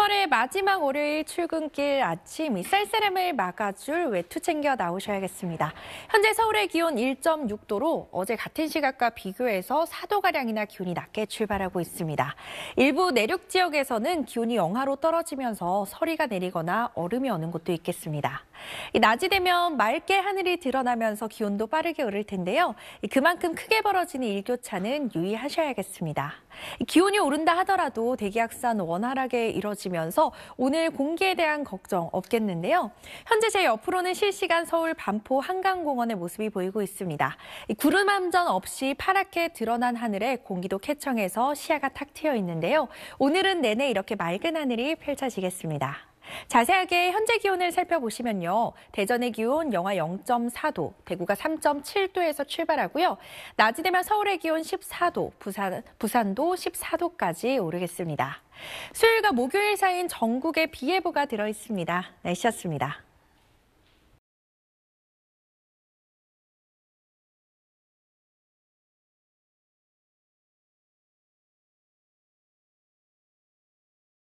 3월의 마지막 월요일 출근길 아침 이 쌀쌀함을 막아줄 외투 챙겨 나오셔야겠습니다. 현재 서울의 기온 1.6도로 어제 같은 시각과 비교해서 4도가량이나 기온이 낮게 출발하고 있습니다. 일부 내륙 지역에서는 기온이 영하로 떨어지면서 서리가 내리거나 얼음이 오는 곳도 있겠습니다. 낮이 되면 맑게 하늘이 드러나면서 기온도 빠르게 오를 텐데요. 그만큼 크게 벌어지는 일교차는 유의하셔야겠습니다. 기온이 오른다 하더라도 대기확산 원활하게 이뤄지면서 오늘 공기에 대한 걱정 없겠는데요. 현재 제 옆으로는 실시간 서울 반포 한강공원의 모습이 보이고 있습니다. 구름 한 점 없이 파랗게 드러난 하늘에 공기도 쾌청해서 시야가 탁 트여 있는데요. 오늘은 내내 이렇게 맑은 하늘이 펼쳐지겠습니다. 자세하게 현재 기온을 살펴보시면요. 대전의 기온 영하 0.4도, 대구가 3.7도에서 출발하고요. 낮이 되면 서울의 기온 14도, 부산도 14도까지 오르겠습니다. 수요일과 목요일 사이인 전국에 비 예보가 들어 있습니다. 날씨였습니다.